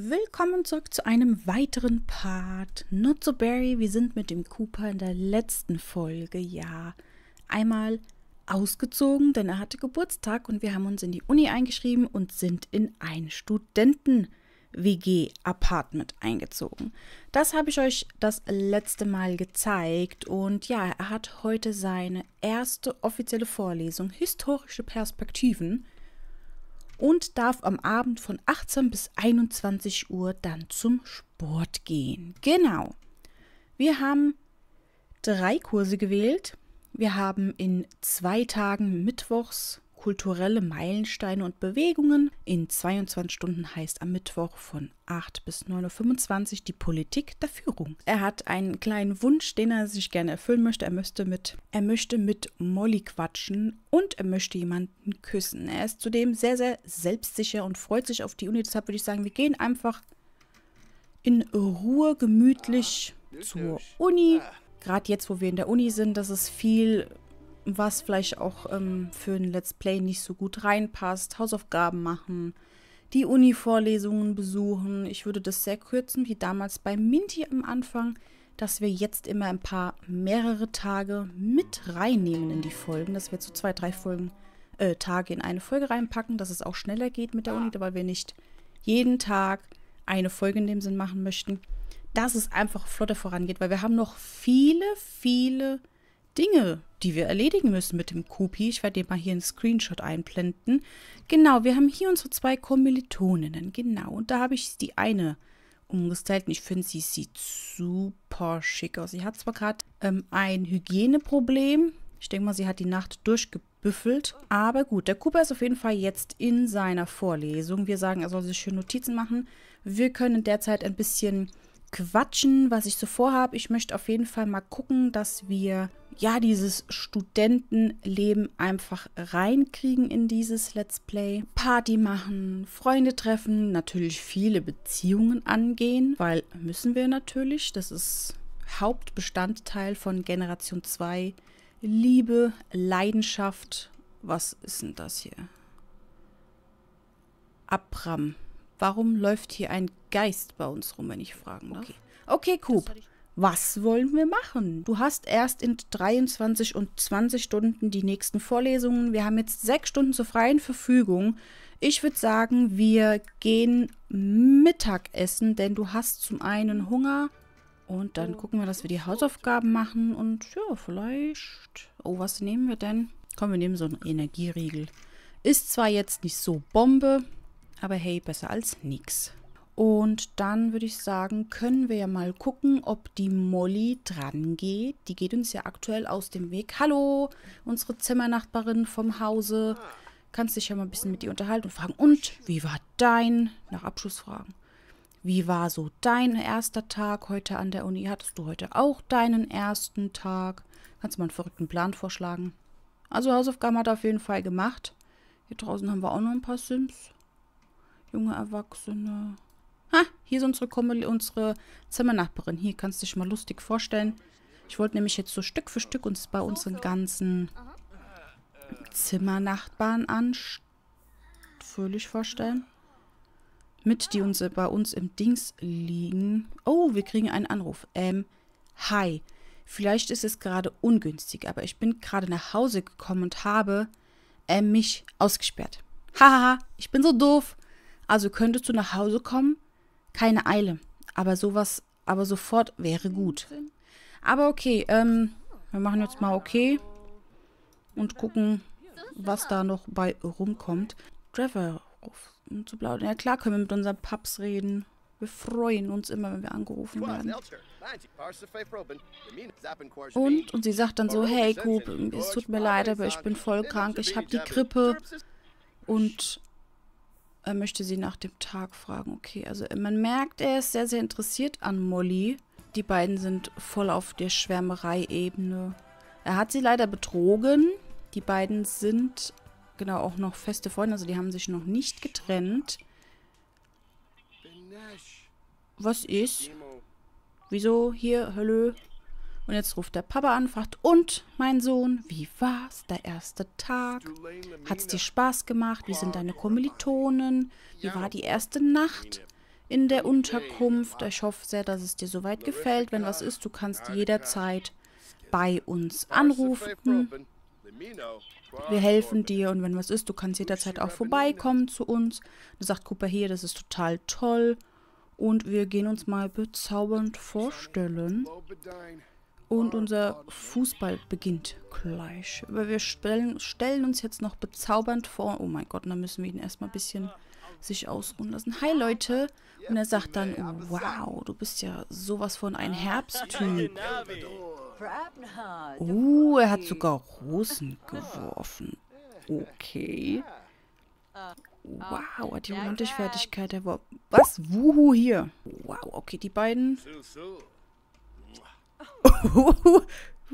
Willkommen zurück zu einem weiteren Part. Not So Berry, wir sind mit dem Cooper in der letzten Folge, ja, einmal ausgezogen, denn er hatte Geburtstag und wir haben uns in die Uni eingeschrieben und sind in ein Studenten-WG-Apartment eingezogen. Das habe ich euch das letzte Mal gezeigt und ja, er hat heute seine erste offizielle Vorlesung, Historische Perspektiven, und darf am Abend von 18 bis 21 Uhr dann zum Sport gehen. Genau. Wir haben 3 Kurse gewählt. Wir haben in 2 Tagen mittwochs kulturelle Meilensteine und Bewegungen. In 22 Stunden heißt am Mittwoch von 8 bis 9.25 Uhr die Politik der Führung. Er hat einen kleinen Wunsch, den er sich gerne erfüllen möchte. Er möchte mit Molly quatschen und er möchte jemanden küssen. Er ist zudem sehr, sehr selbstsicher und freut sich auf die Uni. Deshalb würde ich sagen, wir gehen einfach in Ruhe, gemütlich zur Uni. Gerade jetzt, wo wir in der Uni sind, das ist viel, was vielleicht auch für ein Let's Play nicht so gut reinpasst. Hausaufgaben machen, die Uni-Vorlesungen besuchen. Ich würde das sehr kürzen, wie damals bei Mindy am Anfang, dass wir jetzt immer ein paar mehrere Tage mit reinnehmen in die Folgen, dass wir so 2, 3 Folgen, Tage in eine Folge reinpacken, dass es auch schneller geht mit der Uni, weil wir nicht jeden Tag eine Folge in dem Sinn machen möchten, dass es einfach flotter vorangeht, weil wir haben noch viele, viele Dinge, die wir erledigen müssen mit dem Coopi. Ich werde dir mal hier einen Screenshot einblenden. Genau, wir haben hier unsere 2 Kommilitoninnen. Genau, und da habe ich die eine umgestylt. Und ich finde, sie sieht super schick aus. Sie hat zwar gerade ein Hygieneproblem. Ich denke mal, sie hat die Nacht durchgebüffelt. Aber gut, der Cooper ist auf jeden Fall jetzt in seiner Vorlesung. Wir sagen, er soll sich schön Notizen machen. Wir können derzeit ein bisschen quatschen, was ich so vorhabe. Ich möchte auf jeden Fall mal gucken, dass wir ja dieses Studentenleben einfach reinkriegen in dieses Let's Play. Party machen, Freunde treffen, natürlich viele Beziehungen angehen, weil müssen wir natürlich. Das ist Hauptbestandteil von Generation 2. Liebe, Leidenschaft. Was ist denn das hier? Abram. Warum läuft hier ein Geist bei uns rum, wenn ich fragen darf? Okay, Coop, was wollen wir machen? Du hast erst in 23 und 20 Stunden die nächsten Vorlesungen. Wir haben jetzt 6 Stunden zur freien Verfügung. Ich würde sagen, wir gehen Mittagessen, denn du hast zum einen Hunger. Und dann gucken wir, dass wir die Hausaufgaben machen. Und ja, vielleicht... Oh, was nehmen wir denn? Komm, wir nehmen so einen Energieriegel. Ist zwar jetzt nicht so Bombe... Aber hey, besser als nix. Und dann würde ich sagen, können wir ja mal gucken, ob die Molly dran geht. Die geht uns ja aktuell aus dem Weg. Hallo, unsere Zimmernachbarin vom Hause. Kannst dich ja mal ein bisschen mit ihr unterhalten und fragen, und wie war dein, nach Abschlussfragen, wie war so dein erster Tag heute an der Uni? Hattest du heute auch deinen ersten Tag? Kannst du mal einen verrückten Plan vorschlagen? Also Hausaufgaben hat er auf jeden Fall gemacht. Hier draußen haben wir auch noch ein paar Sims. Junge Erwachsene. Ha, hier ist unsere Zimmernachbarin. Hier kannst du dich mal lustig vorstellen. Ich wollte nämlich jetzt so Stück für Stück uns bei unseren ganzen Zimmernachbarn anführlich vorstellen. Mit die uns bei uns im Dings liegen. Oh, wir kriegen einen Anruf. Hi. Vielleicht ist es gerade ungünstig, aber ich bin gerade nach Hause gekommen und habe mich ausgesperrt. Haha, ich bin so doof. Also könntest du nach Hause kommen? Keine Eile. Aber sofort wäre gut. Aber okay, wir machen jetzt mal okay und gucken, was da noch bei rumkommt. Trevor ruft zu blau. Ja klar, können wir mit unseren Pups reden. Wir freuen uns immer, wenn wir angerufen werden. Und sie sagt dann so, hey Coop, es tut mir leid, aber ich bin voll krank, ich habe die Grippe und... Er möchte sie nach dem Tag fragen. Okay, also man merkt, er ist sehr, sehr interessiert an Molly. Die beiden sind voll auf der Schwärmerei-Ebene. Er hat sie leider betrogen. Die beiden sind genau auch noch feste Freunde, also die haben sich noch nicht getrennt. Was ist? Wieso? Hier, hallo. Und jetzt ruft der Papa an, fragt, und, mein Sohn, wie war's, der erste Tag? Hat's dir Spaß gemacht? Wie sind deine Kommilitonen? Wie war die erste Nacht? in der Unterkunft. Ich hoffe sehr, dass es dir soweit gefällt. Wenn was ist, du kannst jederzeit bei uns anrufen. Wir helfen dir und wenn was ist, du kannst jederzeit auch vorbeikommen zu uns. Da sagt Cooper hier, das ist total toll. Und wir gehen uns mal bezaubernd vorstellen. Und unser Fußball beginnt gleich. Aber wir stellen uns jetzt noch bezaubernd vor. Oh mein Gott, dann müssen wir ihn erstmal ein bisschen sich ausruhen lassen. Hi Leute. Und er sagt dann, wow, du bist ja sowas von ein Herbsttyp. Oh, er hat sogar Rosen geworfen. Okay. Wow, hat die romantische Fertigkeit. Was? Wuhu hier. Wow, okay, die beiden.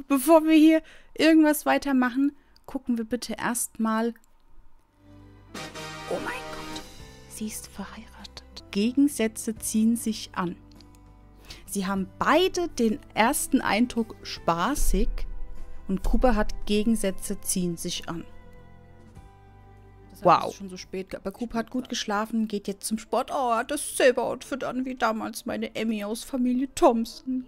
Bevor wir hier irgendwas weitermachen, gucken wir bitte erstmal. Oh mein Gott, sie ist verheiratet. Gegensätze ziehen sich an. Sie haben beide den ersten Eindruck spaßig und Cooper hat Gegensätze ziehen sich an. Wow. Das ist schon so spät. Aber Cooper hat gut geschlafen, geht jetzt zum Sport. Oh, er hat dasselbe Outfit an wie damals meine Emmy aus Familie Thompson.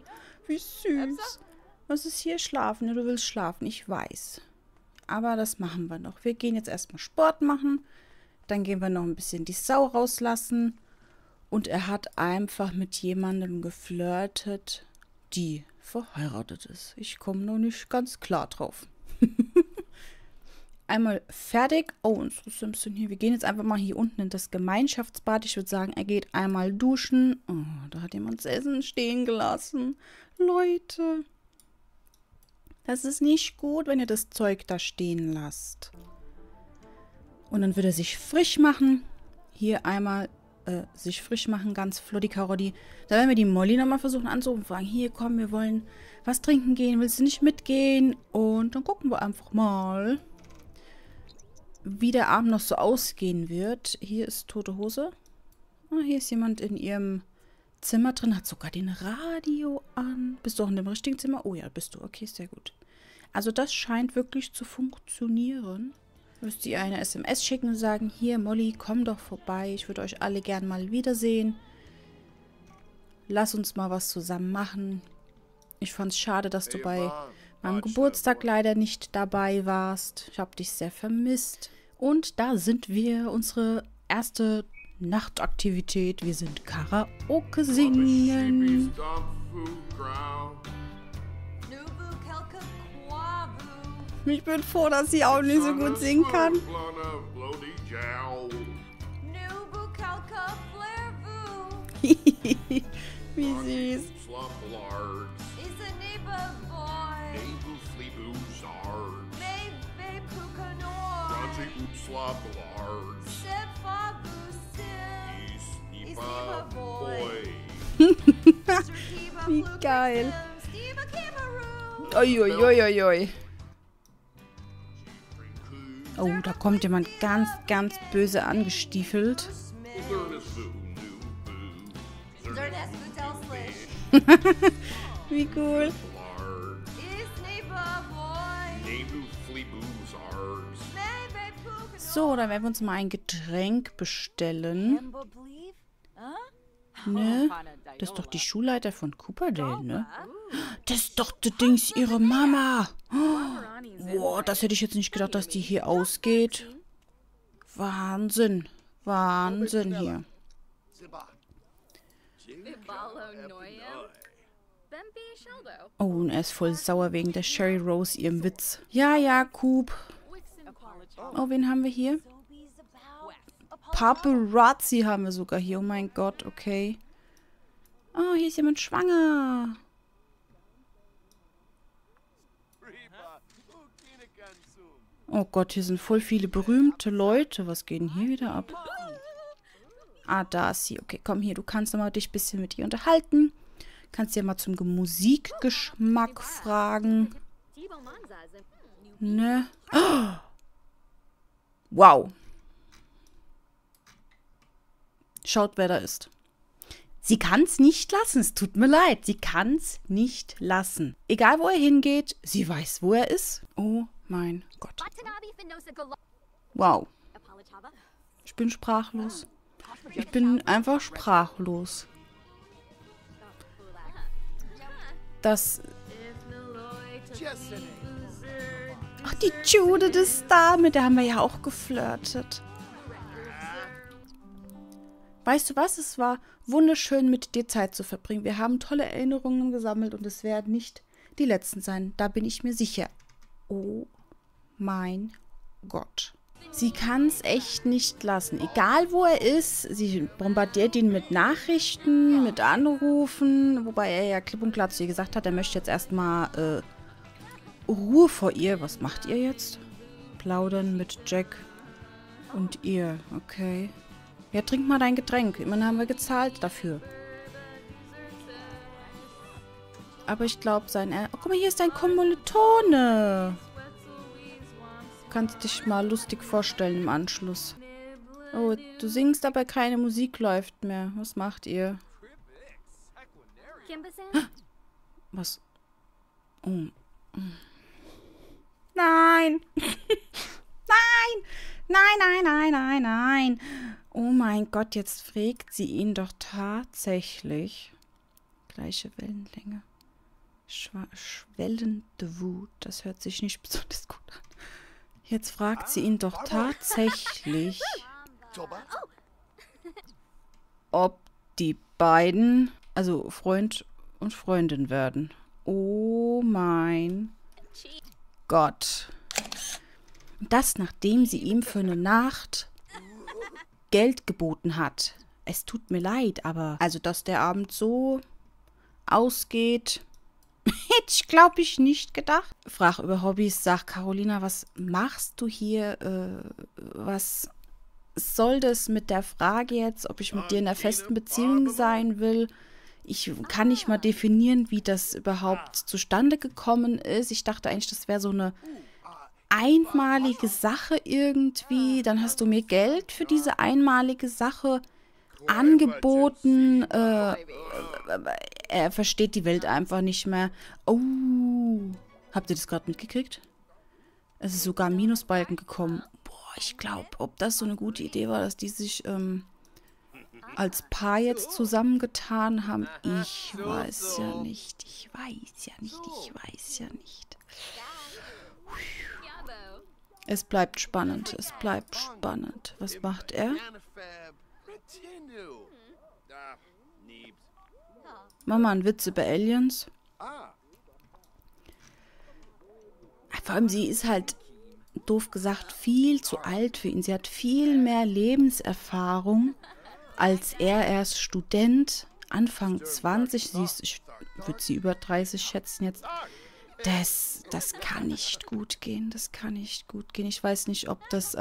Wie süß. Was ist hier? Schlafen. Ja, du willst schlafen, ich weiß. Aber das machen wir noch. Wir gehen jetzt erstmal Sport machen. Dann gehen wir noch ein bisschen die Sau rauslassen. Und er hat einfach mit jemandem geflirtet, die verheiratet ist. Ich komme noch nicht ganz klar drauf. Einmal fertig. Oh, unsere Simpson hier. Wir gehen jetzt einfach mal hier unten in das Gemeinschaftsbad. Ich würde sagen, er geht einmal duschen. Oh, da hat jemand das Essen stehen gelassen. Leute, das ist nicht gut, wenn ihr das Zeug da stehen lasst. Und dann wird er sich frisch machen. Hier einmal sich frisch machen, ganz flottig Karotti. Da werden wir die Molly nochmal versuchen anzurufen und fragen, hier komm, wir wollen was trinken gehen. Willst du nicht mitgehen? Und dann gucken wir einfach mal, wie der Abend noch so ausgehen wird. Hier ist tote Hose. Oh, hier ist jemand in ihrem Zimmer drin. Hat sogar den Radio an. Bist du auch in dem richtigen Zimmer? Oh ja, bist du. Okay, sehr gut. Also das scheint wirklich zu funktionieren. Müsst ihr eine SMS schicken und sagen, hier Molly, komm doch vorbei. Ich würde euch alle gern mal wiedersehen. Lass uns mal was zusammen machen. Ich fand's schade, dass du bei meinem Geburtstag leider nicht dabei warst. Ich habe dich sehr vermisst. Und da sind wir, unsere erste Nachtaktivität. Wir sind Karaoke singen. Ich bin froh, dass sie auch nicht so gut singen kann. Wie süß. Wie geil. Oi, oi, oi, oi, oi. Oh, da kommt jemand ganz, ganz böse angestiefelt. Wie cool. So, dann werden wir uns mal ein Getränk bestellen. Ne? Das ist doch die Schulleiter von Cooperdale, ne? Das ist doch die Dings, ihre Mama. Boah, das hätte ich jetzt nicht gedacht, dass die hier ausgeht. Wahnsinn. Wahnsinn hier. Oh, und er ist voll sauer wegen der Sherry Rose, ihrem Witz. Ja, Coop. Oh, wen haben wir hier? Paparazzi haben wir sogar hier. Oh mein Gott, okay. Oh, hier ist jemand schwanger. Oh Gott, hier sind voll viele berühmte Leute. Was geht denn hier wieder ab? Ah, da ist sie. Okay, komm hier, du kannst nochmal dich ein bisschen mit ihr unterhalten. Kannst dir mal zum Musikgeschmack fragen. Ne? Oh! Wow. Schaut, wer da ist. Sie kann es nicht lassen. Es tut mir leid. Sie kann es nicht lassen. Egal, wo er hingeht, sie weiß, wo er ist. Oh mein Gott. Wow. Ich bin sprachlos. Ich bin einfach sprachlos. Ach, die Judith ist da, mit der haben wir ja auch geflirtet. Weißt du was? Es war wunderschön, mit dir Zeit zu verbringen. Wir haben tolle Erinnerungen gesammelt und es werden nicht die letzten sein. Da bin ich mir sicher. Oh mein Gott. Sie kann es echt nicht lassen. Egal wo er ist, sie bombardiert ihn mit Nachrichten, mit Anrufen. Wobei er ja klipp und klar zu ihr gesagt hat, er möchte jetzt erstmal Ruhe vor ihr. Was macht ihr jetzt? Plaudern mit Jack und ihr. Okay. Ja, trink mal dein Getränk. Immerhin haben wir gezahlt dafür. Aber ich glaube, oh, guck mal, hier ist ein Kommilitone. Kannst dich mal lustig vorstellen im Anschluss. Oh, du singst, aber keine Musik läuft mehr. Was macht ihr? Was? Oh. Nein! Nein! Nein, nein, nein, nein, nein! Oh mein Gott, jetzt fragt sie ihn doch tatsächlich. Gleiche Wellenlänge. Schwellende Wut. Das hört sich nicht besonders gut an. Jetzt fragt sie ihn doch tatsächlich, ob die beiden, also Freund und Freundin werden. Oh mein Gott. Und das, nachdem sie ihm für eine Nacht Geld geboten hat. Es tut mir leid, aber... Also, dass der Abend so ausgeht... Hätte ich, glaube ich, nicht gedacht. Frag über Hobbys, sag Carolina, was machst du hier? Was soll das mit der Frage jetzt, ob ich mit dir in einer festen Beziehung sein will? Ich kann nicht mal definieren, wie das überhaupt zustande gekommen ist. Ich dachte eigentlich, das wäre so eine einmalige Sache irgendwie. Dann hast du mir Geld für diese einmalige Sache angeboten. Er versteht die Welt einfach nicht mehr. Oh, habt ihr das gerade mitgekriegt? Es ist sogar Minusbalken gekommen. Boah, ich glaube, ob das so eine gute Idee war, dass die sich als Paar jetzt zusammengetan haben. Ich weiß ja nicht. Ich weiß ja nicht. Ich weiß ja nicht. Es bleibt spannend. Es bleibt spannend. Was macht er? Mach mal einen Witz über Aliens. Vor allem, sie ist halt, doof gesagt, viel zu alt für ihn. Sie hat viel mehr Lebenserfahrung als er. Er ist Student, Anfang 20. Sie ist, ich würde sie über 30 schätzen jetzt. Das kann nicht gut gehen. Das kann nicht gut gehen. Ich weiß nicht, ob das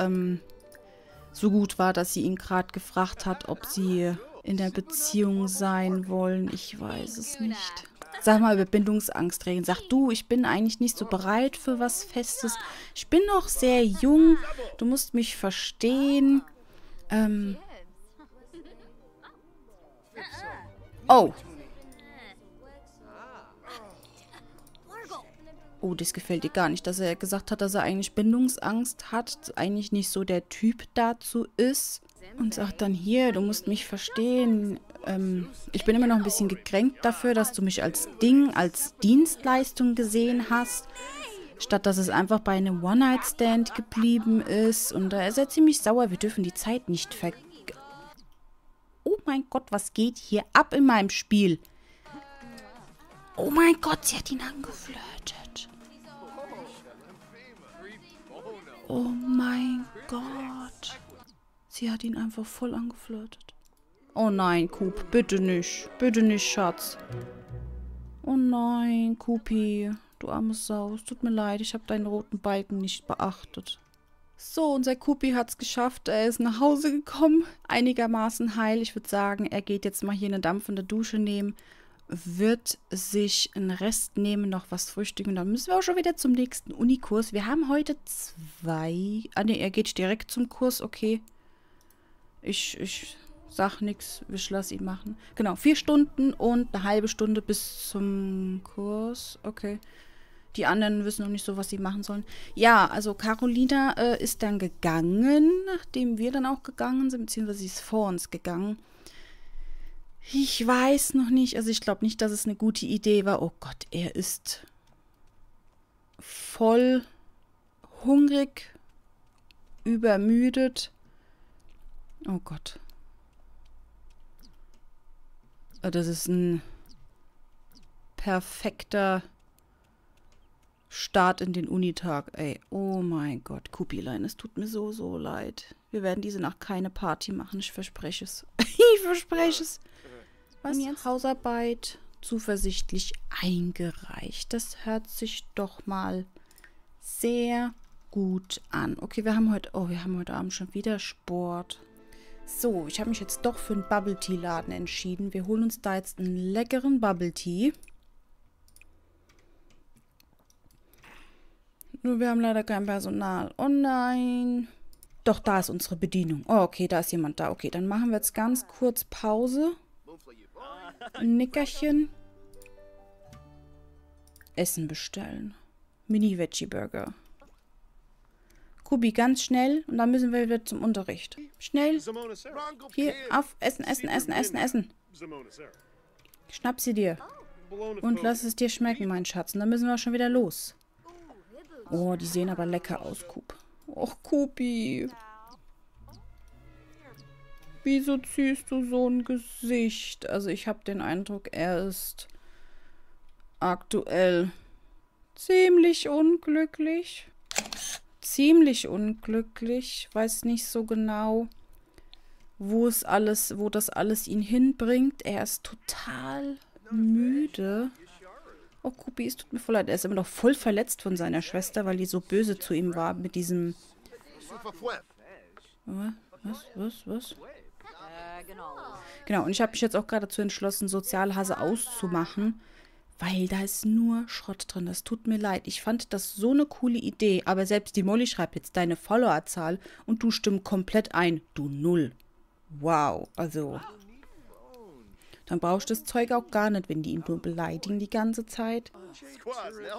so gut war, dass sie ihn gerade gefragt hat, ob sie in der Beziehung sein wollen. Ich weiß es nicht. Sag mal, über Bindungsangst reden. Sag du, ich bin eigentlich nicht so bereit für was Festes. Ich bin noch sehr jung. Du musst mich verstehen. Oh. Oh, das gefällt dir gar nicht, dass er gesagt hat, dass er eigentlich Bindungsangst hat, eigentlich nicht so der Typ dazu ist. Und sagt dann, hier, du musst mich verstehen. Ich bin immer noch ein bisschen gekränkt dafür, dass du mich als Ding, als Dienstleistung gesehen hast. Statt, dass es einfach bei einem One-Night-Stand geblieben ist. Und da ist er ziemlich sauer. Wir dürfen die Zeit nicht Oh mein Gott, was geht hier ab in meinem Spiel? Oh mein Gott, sie hat ihn angeflirtet. Oh mein Gott. Sie hat ihn einfach voll angeflirtet. Oh nein, Coop, bitte nicht. Bitte nicht, Schatz. Oh nein, Coopi, du armes Sau. Es tut mir leid, ich habe deinen roten Balken nicht beachtet. So, unser Coopi hat es geschafft. Er ist nach Hause gekommen, einigermaßen heil. Ich würde sagen, er geht jetzt mal hier eine dampfende Dusche nehmen, wird sich einen Rest nehmen, noch was frühstücken. Und dann müssen wir auch schon wieder zum nächsten Unikurs. Wir haben heute zwei... Ah ne, er geht direkt zum Kurs, okay. Ich sag nichts, ich lass ihn machen. Genau, 4 Stunden und eine halbe Stunde bis zum Kurs. Okay. Die anderen wissen noch nicht so, was sie machen sollen. Ja, also Carolina ist dann gegangen, nachdem wir dann auch gegangen sind, beziehungsweise sie ist vor uns gegangen. Ich weiß noch nicht, also ich glaube nicht, dass es eine gute Idee war. Oh Gott, er ist voll hungrig, übermüdet. Oh Gott. Das ist ein perfekter Start in den Unitag, ey. Oh mein Gott, Kupilein, es tut mir so, so leid. Wir werden diese Nacht keine Party machen, ich verspreche es. Ich verspreche es. Was jetzt? Hausarbeit zuversichtlich eingereicht. Das hört sich doch mal sehr gut an. Okay, wir haben heute, oh, wir haben heute Abend schon wieder Sport. So, ich habe mich jetzt doch für einen Bubble-Tea-Laden entschieden. Wir holen uns da jetzt einen leckeren Bubble-Tea. Nur wir haben leider kein Personal. Oh nein. Doch, da ist unsere Bedienung. Oh, okay, da ist jemand da. Okay, dann machen wir jetzt ganz kurz Pause. Ein Nickerchen. Essen bestellen. Mini-Veggie-Burger. Kubi, ganz schnell. Und dann müssen wir wieder zum Unterricht. Schnell. Hier, auf. Essen, essen, essen, essen, essen. Schnapp sie dir. Und lass es dir schmecken, mein Schatz. Und dann müssen wir schon wieder los. Oh, die sehen aber lecker aus, Coop. Och, Kupi. Wieso ziehst du so ein Gesicht? Also ich habe den Eindruck, er ist aktuell ziemlich unglücklich. Ziemlich unglücklich. Weiß nicht so genau, wo das alles ihn hinbringt. Er ist total müde. Oh, Kupi, es tut mir voll leid. Er ist immer noch voll verletzt von seiner Schwester, weil die so böse zu ihm war mit diesem... Was? Genau, und ich habe mich jetzt auch gerade dazu entschlossen, Sozialhase auszumachen, weil da ist nur Schrott drin. Das tut mir leid. Ich fand das so eine coole Idee, aber selbst die Molly schreibt jetzt deine Followerzahl und du stimmst komplett ein. Du Null. Wow, also... Dann brauchst du das Zeug auch gar nicht, wenn die ihn nur beleidigen die ganze Zeit.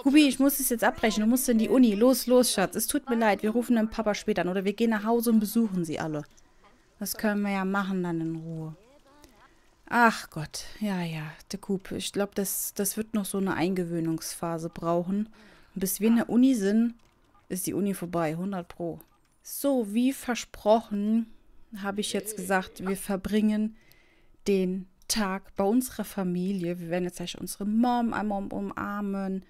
Kubi, ich muss es jetzt abbrechen. Du musst in die Uni. Los, los, Schatz. Es tut mir leid. Wir rufen den Papa später an. Oder wir gehen nach Hause und besuchen sie alle. Das können wir ja machen dann in Ruhe. Ach Gott. Ja, ja. Der Coop. Ich glaube, das wird noch so eine Eingewöhnungsphase brauchen. Und bis wir in der Uni sind, ist die Uni vorbei. 100 Pro. So, wie versprochen, habe ich jetzt gesagt, wir verbringen den Tag bei unserer Familie. Wir werden jetzt gleich unsere Mom einmal umarmen,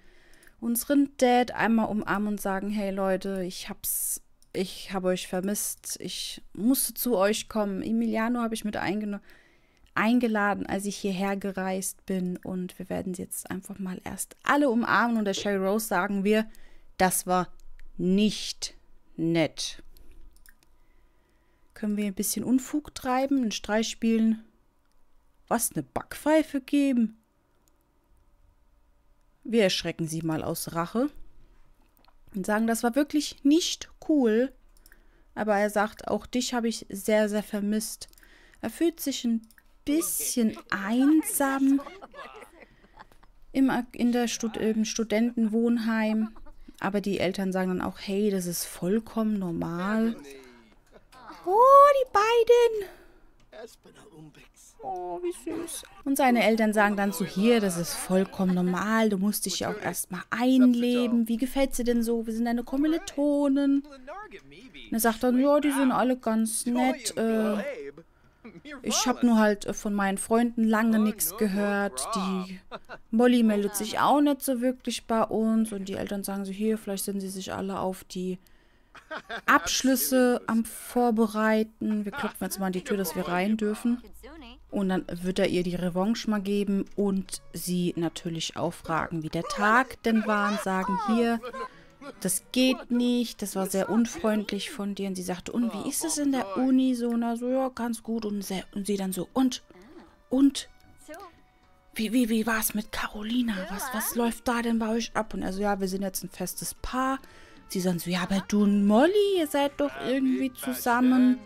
unseren Dad einmal umarmen und sagen, hey Leute, ich habe euch vermisst, ich musste zu euch kommen. Emiliano habe ich mit eingeladen, als ich hierher gereist bin, und wir werden sie jetzt einfach mal erst alle umarmen und der Sherry Rose sagen wir, das war nicht nett. Können wir ein bisschen Unfug treiben, einen Streich spielen? Was, eine Backpfeife geben? Wir erschrecken sie mal aus Rache und sagen, das war wirklich nicht cool. Aber er sagt, auch dich habe ich sehr, sehr vermisst. Er fühlt sich ein bisschen einsam im Studentenwohnheim. Aber die Eltern sagen dann auch, hey, das ist vollkommen normal. Oh, die beiden! Oh, wie süß. Und seine Eltern sagen dann so, hier, das ist vollkommen normal, du musst dich ja auch erstmal einleben. Wie gefällt es dir denn so? Wir sind deine Kommilitonen. Und er sagt dann, ja, die sind alle ganz nett. Ich habe nur halt von meinen Freunden lange nichts gehört. Die Molly meldet sich auch nicht so wirklich bei uns. Und die Eltern sagen so, hier, vielleicht sind sie sich alle auf die Abschlüsse am Vorbereiten. Wir klopfen jetzt mal an die Tür, dass wir rein dürfen. Und dann wird er ihr die Revanche mal geben und sie natürlich auch fragen, wie der Tag denn war. Und sagen, hier, das geht nicht, das war sehr unfreundlich von dir. Und sie sagte, und wie ist es in der Uni? So, na so, ja, ganz gut. Und sie dann so, und? Wie war es mit Carolina? Was läuft da denn bei euch ab? Und also, ja, wir sind jetzt ein festes Paar. Sie sagen so, ja, aber du und Molly, ihr seid doch irgendwie zusammen.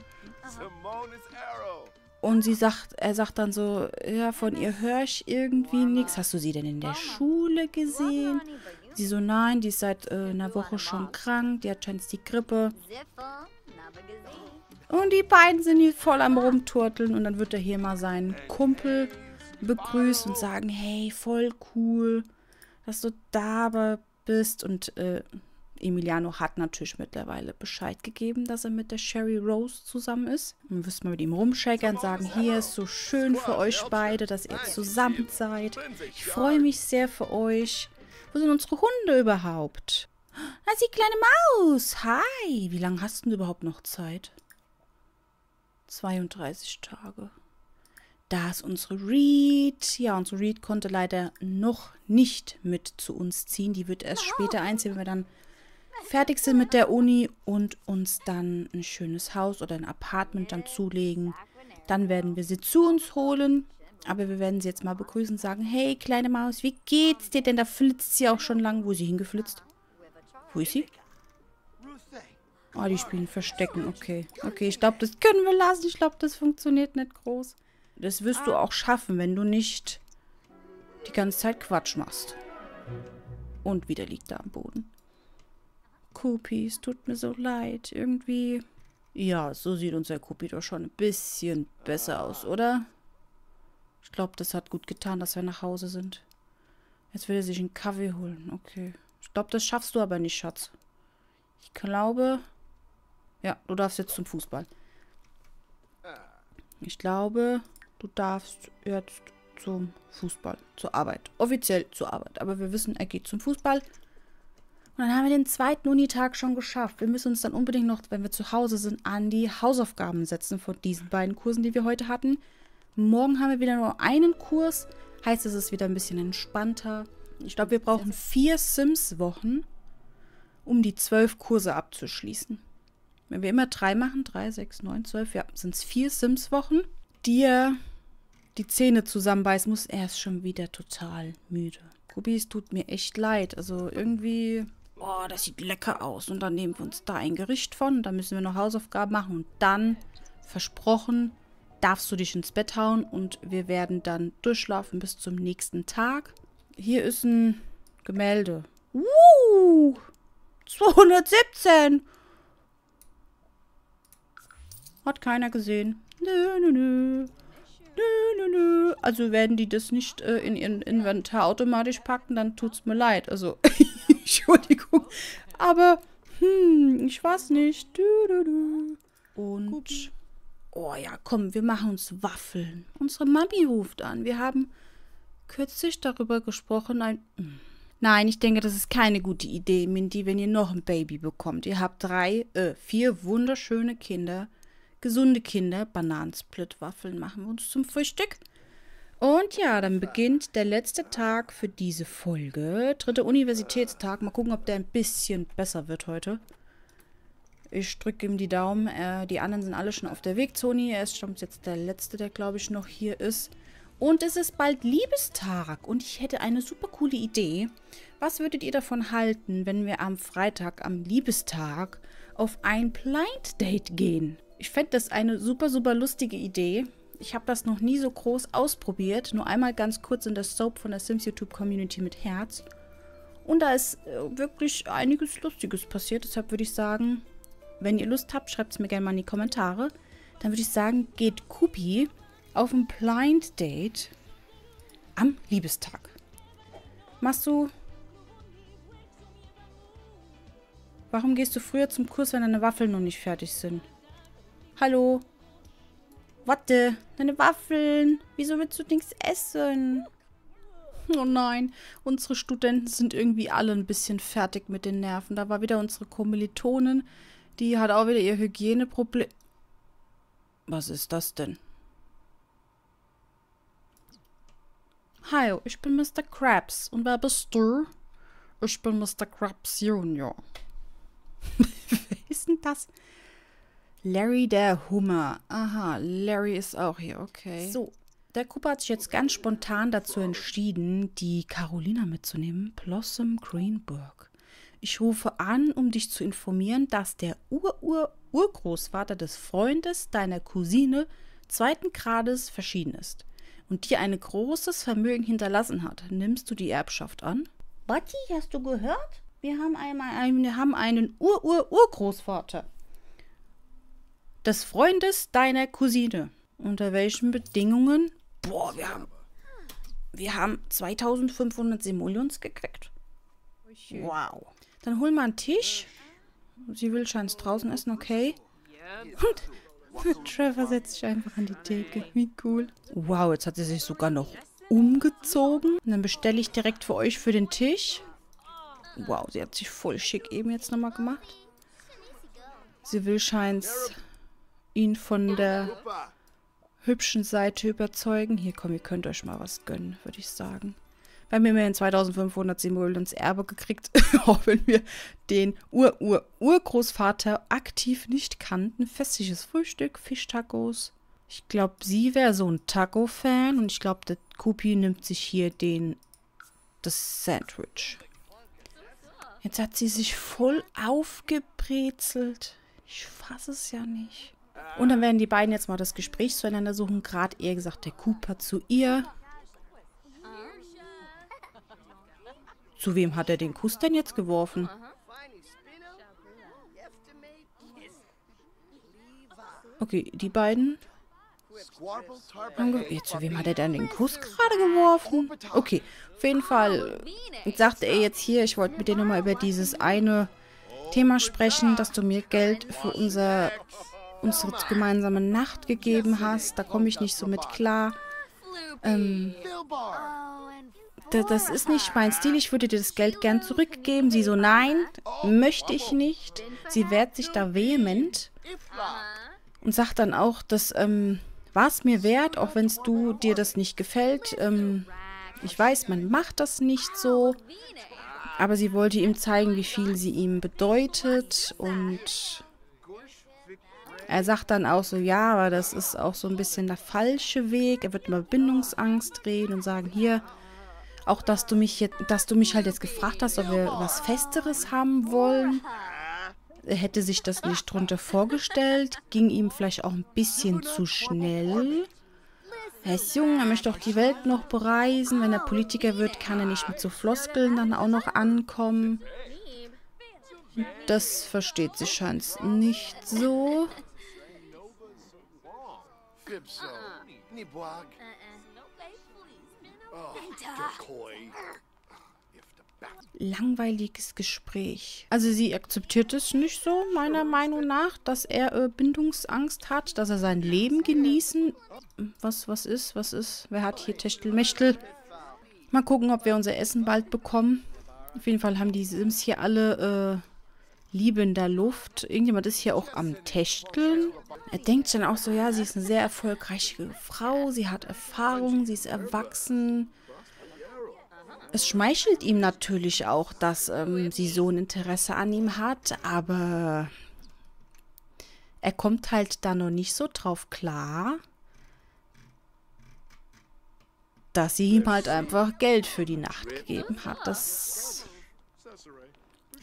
Und er sagt dann so, ja, von ihr höre ich irgendwie nichts. Hast du sie denn in der Schule gesehen? Sie so, nein, die ist seit einer Woche schon krank, die hat scheinbar die Grippe. Und die beiden sind hier voll am Rumturteln und dann wird er hier mal seinen Kumpel begrüßt und sagen, hey, voll cool, dass du da bist. Und Emiliano hat natürlich mittlerweile Bescheid gegeben, dass er mit der Sherry Rose zusammen ist. Dann wirst mal mit ihm rumschäkern und sagen, hier ist so schön für euch beide, dass ihr zusammen seid. Ich freue mich sehr für euch. Wo sind unsere Hunde überhaupt? Da ist die kleine Maus. Hi, wie lange hast du überhaupt noch Zeit? 32 Tage. Da ist unsere Reed. Ja, unsere Reed konnte leider noch nicht mit zu uns ziehen. Die wird erst später einziehen, wenn wir dann fertig sind mit der Uni und uns dann ein schönes Haus oder ein Apartment dann zulegen. Dann werden wir sie zu uns holen. Aber wir werden sie jetzt mal begrüßen und sagen, hey, kleine Maus, wie geht's dir denn? Da flitzt sie auch schon lang. Wo ist sie hingeflitzt? Wo ist sie? Oh, die spielen Verstecken. Okay, okay, ich glaube, das können wir lassen. Ich glaube, das funktioniert nicht groß. Das wirst du auch schaffen, wenn du nicht die ganze Zeit Quatsch machst. Und wieder liegt er am Boden. Coopi, es tut mir so leid. Irgendwie... Ja, so sieht unser Coopi doch schon ein bisschen besser aus, oder? Ich glaube, das hat gut getan, dass wir nach Hause sind. Jetzt will er sich einen Kaffee holen. Okay. Ich glaube, das schaffst du aber nicht, Schatz. Ich glaube... Ja, du darfst jetzt zum Fußball. Ich glaube, du darfst jetzt zum Fußball. Zur Arbeit. Offiziell zur Arbeit. Aber wir wissen, er geht zum Fußball. Und dann haben wir den zweiten Unitag schon geschafft. Wir müssen uns dann unbedingt noch, wenn wir zu Hause sind, an die Hausaufgaben setzen von diesen beiden Kursen, die wir heute hatten. Morgen haben wir wieder nur einen Kurs. Heißt, es ist wieder ein bisschen entspannter. Ich glaube, wir brauchen 4 Sims-Wochen, um die 12 Kurse abzuschließen. Wenn wir immer 3 machen, 3, 6, 9, 12, ja, sind es 4 Sims-Wochen, die er die Zähne zusammenbeißen muss. Er ist schon wieder total müde. Kubi, es tut mir echt leid. Also irgendwie, oh, das sieht lecker aus. Und dann nehmen wir uns da ein Gericht von. Dann müssen wir noch Hausaufgaben machen. Und dann, versprochen, darfst du dich ins Bett hauen und wir werden dann durchschlafen bis zum nächsten Tag. Hier ist ein Gemälde. 217! Hat keiner gesehen. Nö, nö, nö. Nö, nö, nö. Also werden die das nicht in ihren Inventar automatisch packen, dann tut's mir leid. Also, Entschuldigung. Aber, ich weiß nicht. Nö, nö, nö. Und... Oh ja, komm, wir machen uns Waffeln. Unsere Mami ruft an. Wir haben kürzlich darüber gesprochen. Nein, ich denke, das ist keine gute Idee, Mindy, wenn ihr noch ein Baby bekommt. Ihr habt 4 wunderschöne Kinder, gesunde Kinder. Bananensplit-Waffeln machen wir uns zum Frühstück. Und ja, dann beginnt der letzte Tag für diese Folge. 3. Universitätstag. Mal gucken, ob der ein bisschen besser wird heute. Ich drücke ihm die Daumen. Die anderen sind alle schon auf der Weg, Toni. Er ist schon jetzt der Letzte, der, glaube ich, noch hier ist. Und es ist bald Liebestag. Und ich hätte eine super coole Idee. Was würdet ihr davon halten, wenn wir am Freitag, am Liebestag, auf ein Blind Date gehen? Ich fände das eine super, super lustige Idee. Ich habe das noch nie so groß ausprobiert. Nur einmal ganz kurz in der Soap von der Sims YouTube Community mit Herz. Und da ist wirklich einiges Lustiges passiert. Deshalb würde ich sagen... Wenn ihr Lust habt, schreibt es mir gerne mal in die Kommentare. Dann würde ich sagen, geht Coopi auf ein Blind Date am Liebestag. Machst du... Warum gehst du früher zum Kurs, wenn deine Waffeln noch nicht fertig sind? Hallo? Warte, deine Waffeln. Wieso willst du nichts essen? Oh nein, unsere Studenten sind irgendwie alle ein bisschen fertig mit den Nerven. Da war wieder unsere Kommilitonin. Die hat auch wieder ihr Hygieneproblem. Was ist das denn? Hi, ich bin Mr. Krabs. Und wer bist du? Ich bin Mr. Krabs Junior. Wer ist denn das? Larry der Hummer. Aha, Larry ist auch hier, okay. So, der Cooper hat sich jetzt ganz spontan dazu entschieden, die Carolina mitzunehmen. Blossom Greenberg. Ich rufe an, um dich zu informieren, dass der Urgroßvater des Freundes deiner Cousine 2. Grades verschieden ist und dir ein großes Vermögen hinterlassen hat. Nimmst du die Erbschaft an? Botti, hast du gehört? Wir haben einmal einen Urgroßvater des Freundes deiner Cousine. Unter welchen Bedingungen? Boah, wir haben 2500 Simoleons gekriegt. Wow. Dann hol mal einen Tisch. Sie will scheint draußen essen, okay. Und Trevor setzt sich einfach an die Theke. Wie cool. Wow, jetzt hat sie sich sogar noch umgezogen. Und dann bestelle ich direkt für euch für den Tisch. Wow, sie hat sich voll schick eben jetzt nochmal gemacht. Sie will scheint ihn von der hübschen Seite überzeugen. Hier, komm, ihr könnt euch mal was gönnen, würde ich sagen. Wir haben immerhin 2500 Simoleons ins Erbe gekriegt, auch wenn wir den Urgroßvater aktiv nicht kannten. Festliches Frühstück, Fischtacos. Ich glaube, sie wäre so ein Taco-Fan und ich glaube, der Coopi nimmt sich hier das Sandwich. Jetzt hat sie sich voll aufgebrezelt. Ich fasse es ja nicht. Und dann werden die beiden jetzt mal das Gespräch zueinander suchen. Gerade eher gesagt, der Cooper zu ihr. Zu wem hat er den Kuss denn jetzt geworfen? Okay, die beiden. Zu wem hat er denn den Kuss gerade geworfen? Okay, auf jeden Fall sagte er jetzt hier, ich wollte mit dir nochmal über dieses eine Thema sprechen, dass du mir Geld für unsere gemeinsame Nacht gegeben hast. Da komme ich nicht so mit klar. Das ist nicht mein Stil, ich würde dir das Geld gern zurückgeben. Sie so, nein, möchte ich nicht. Sie wehrt sich da vehement und sagt dann auch, das war es mir wert, auch wenn dir das nicht gefällt. Ich weiß, man macht das nicht so, aber sie wollte ihm zeigen, wie viel sie ihm bedeutet. Und er sagt dann auch so, ja, aber das ist auch so ein bisschen der falsche Weg. Er wird über Bindungsangst reden und sagen, hier... Auch, dass du mich halt jetzt gefragt hast, ob wir was Festeres haben wollen. Er hätte sich das nicht drunter vorgestellt. Ging ihm vielleicht auch ein bisschen zu schnell. Er ist jung, er möchte auch die Welt noch bereisen. Wenn er Politiker wird, kann er nicht mit so Floskeln dann auch noch ankommen. Das versteht sie scheinbar nicht so. Langweiliges Gespräch. Also sie akzeptiert es nicht so, meiner Meinung nach, dass er Bindungsangst hat, dass er sein Leben genießen. Was ist? Wer hat hier Techtelmechtel? Mal gucken, ob wir unser Essen bald bekommen. Auf jeden Fall haben die Sims hier alle Liebe in der Luft. Irgendjemand ist hier auch am Techteln. Er denkt dann auch so, ja, sie ist eine sehr erfolgreiche Frau, sie hat Erfahrung, sie ist erwachsen. Es schmeichelt ihm natürlich auch, dass sie so ein Interesse an ihm hat, aber er kommt halt da noch nicht so drauf klar, dass sie ihm halt einfach Geld für die Nacht gegeben hat. Das...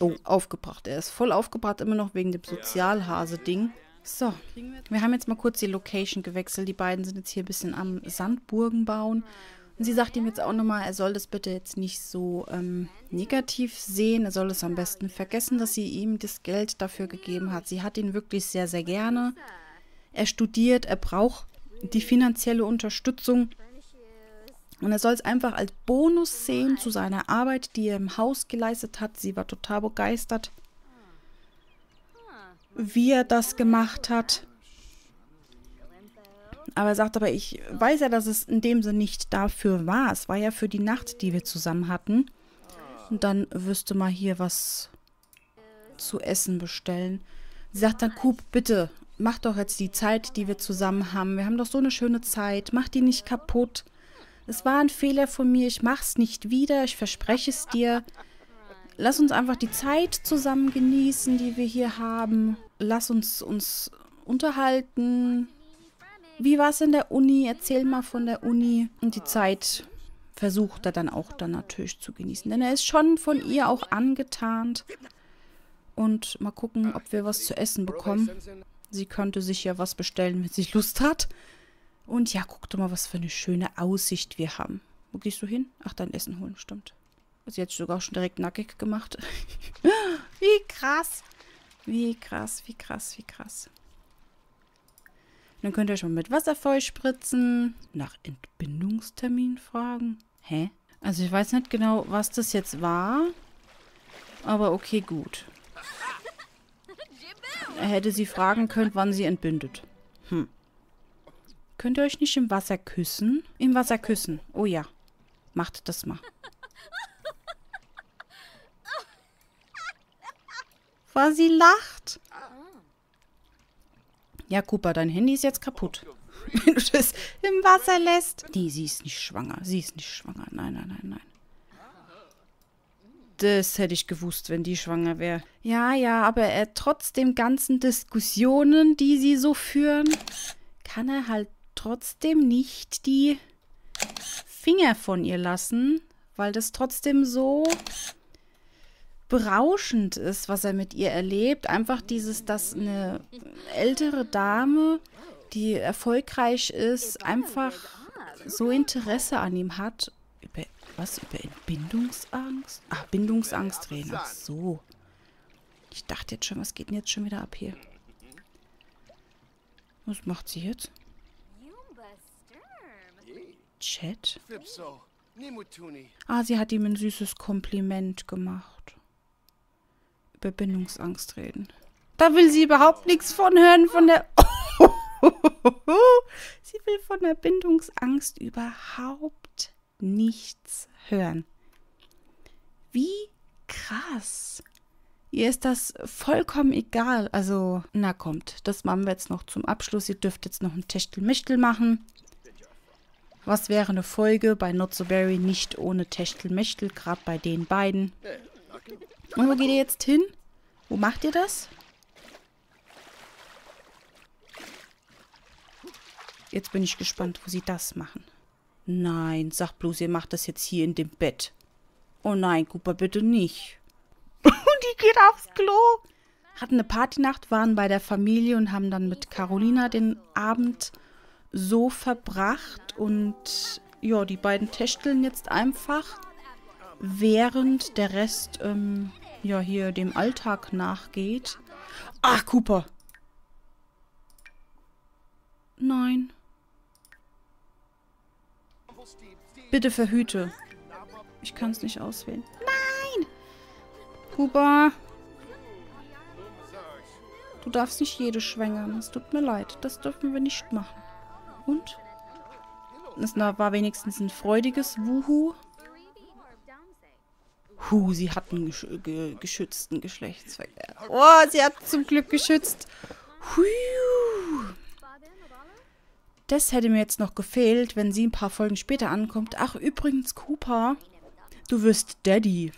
Oh, aufgebracht. Er ist voll aufgebracht, immer noch wegen dem Sozialhase-Ding. So, wir haben jetzt mal kurz die Location gewechselt. Die beiden sind jetzt hier ein bisschen am Sandburgen bauen. Und sie sagt ihm jetzt auch nochmal, er soll das bitte jetzt nicht so negativ sehen. Er soll es am besten vergessen, dass sie ihm das Geld dafür gegeben hat. Sie hat ihn wirklich sehr, sehr gerne. Er studiert, er braucht die finanzielle Unterstützung. Und er soll es einfach als Bonus sehen zu seiner Arbeit, die er im Haus geleistet hat. Sie war total begeistert, wie er das gemacht hat. Aber er sagt, aber ich weiß ja, dass es in dem Sinne nicht dafür war. Es war ja für die Nacht, die wir zusammen hatten. Und dann wirst du mal hier was zu essen bestellen. Sie sagt dann, Coop, bitte, mach doch jetzt die Zeit, die wir zusammen haben. Wir haben doch so eine schöne Zeit. Mach die nicht kaputt. Es war ein Fehler von mir, ich mach's nicht wieder, ich verspreche es dir. Lass uns einfach die Zeit zusammen genießen, die wir hier haben. Lass uns unterhalten. Wie war's in der Uni? Erzähl mal von der Uni. Und die Zeit versucht er dann auch natürlich zu genießen. Denn er ist schon von ihr auch angetan. Und mal gucken, ob wir was zu essen bekommen. Sie könnte sich ja was bestellen, wenn sie Lust hat. Und ja, guck doch mal, was für eine schöne Aussicht wir haben. Wo gehst du hin? Ach, dein Essen holen, stimmt. Sie hat sogar schon direkt nackig gemacht. Wie krass. Wie krass, wie krass, wie krass. Dann könnt ihr schon mit Wasser vollspritzen. Nach Entbindungstermin fragen. Hä? Also ich weiß nicht genau, was das jetzt war. Aber okay, gut. Er hätte sie fragen können, wann sie entbindet. Hm. Könnt ihr euch nicht im Wasser küssen? Im Wasser küssen. Oh ja. Macht das mal. Weil sie lacht. Ja, Cooper, dein Handy ist jetzt kaputt. Wenn du das im Wasser lässt. Nee, sie ist nicht schwanger. Sie ist nicht schwanger. Nein, nein, nein, nein. Das hätte ich gewusst, wenn die schwanger wäre. Ja, aber trotz den ganzen Diskussionen, die sie so führen, kann er halt trotzdem nicht die Finger von ihr lassen, weil das trotzdem so berauschend ist, was er mit ihr erlebt. Einfach dieses, dass eine ältere Dame, die erfolgreich ist, einfach so Interesse an ihm hat. Über Entbindungsangst? Ach, Bindungsangst reden. Ach so. Ich dachte jetzt schon, was geht denn jetzt schon wieder ab hier? Was macht sie jetzt? Chat? Ah, sie hat ihm ein süßes Kompliment gemacht. Über Bindungsangst reden. Da will sie überhaupt nichts von hören, von der... Sie will von der Bindungsangst überhaupt nichts hören. Wie krass. Ihr ist das vollkommen egal. Also, na kommt, das machen wir jetzt noch zum Abschluss. Ihr dürft jetzt noch ein Techtelmechtel machen. Was wäre eine Folge bei Not So Berry nicht ohne Techtelmechtel, gerade bei den beiden. Und wo geht ihr jetzt hin? Wo macht ihr das? Jetzt bin ich gespannt, wo sie das machen. Nein, sag bloß, ihr macht das jetzt hier in dem Bett. Oh nein, Cooper, bitte nicht. Und die geht aufs Klo. Hatten eine Partynacht, waren bei der Familie und haben dann mit Carolina den Abend so verbracht. Und ja, die beiden täschteln jetzt einfach, während der Rest ja hier dem Alltag nachgeht. Ach, Cooper. Nein. Bitte verhüte. Ich kann es nicht auswählen. Nein! Cooper. Du darfst nicht jede schwängern. Es tut mir leid. Das dürfen wir nicht machen. Und? Es war wenigstens ein freudiges Wuhu. Sie hat einen geschützten Geschlechtsverkehr. Oh, sie hat zum Glück geschützt. Huiuh. Das hätte mir jetzt noch gefehlt, wenn sie ein paar Folgen später ankommt. Ach, übrigens, Cooper, du wirst Daddy.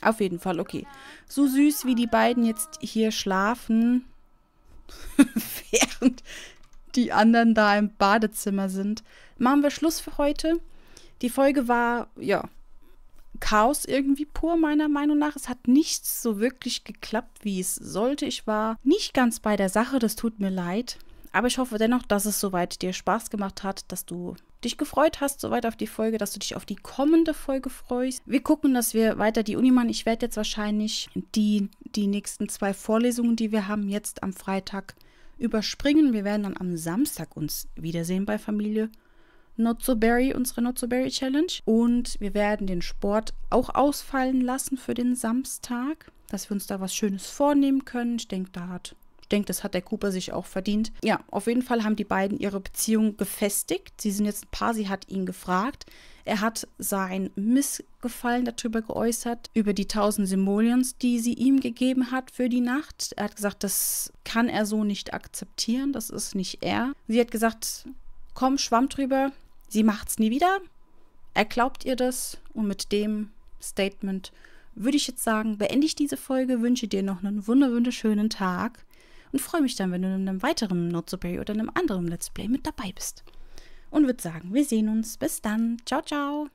Auf jeden Fall, okay. So süß, wie die beiden jetzt hier schlafen, während die anderen da im Badezimmer sind, machen wir Schluss für heute. Die Folge war, ja, Chaos irgendwie pur, meiner Meinung nach. Es hat nichts so wirklich geklappt, wie es sollte. Ich war nicht ganz bei der Sache, das tut mir leid. Aber ich hoffe dennoch, dass es soweit dir Spaß gemacht hat, dass du dich gefreut hast, soweit auf die Folge, dass du dich auf die kommende Folge freust. Wir gucken, dass wir weiter die Uni machen. Ich werde jetzt wahrscheinlich die nächsten 2 Vorlesungen, die wir haben, jetzt am Freitag überspringen. Wir werden dann am Samstag uns wiedersehen bei Familie Not So Berry, unsere Not So Berry Challenge. Und wir werden den Sport auch ausfallen lassen für den Samstag, dass wir uns da was Schönes vornehmen können. Ich denke, das hat der Cooper sich auch verdient. Ja, auf jeden Fall haben die beiden ihre Beziehung gefestigt. Sie sind jetzt ein Paar, sie hat ihn gefragt. Er hat sein Missgefallen darüber geäußert, über die 1000 Simoleons, die sie ihm gegeben hat für die Nacht. Er hat gesagt, das kann er so nicht akzeptieren, das ist nicht er. Sie hat gesagt, komm, schwamm drüber, sie macht's nie wieder. Er glaubt ihr das und mit dem Statement würde ich jetzt sagen, beende ich diese Folge, wünsche dir noch einen wunderschönen Tag. Und freue mich dann, wenn du in einem weiteren Not So Berry oder in einem anderen Let's Play mit dabei bist. Und würde sagen, wir sehen uns. Bis dann. Ciao, ciao.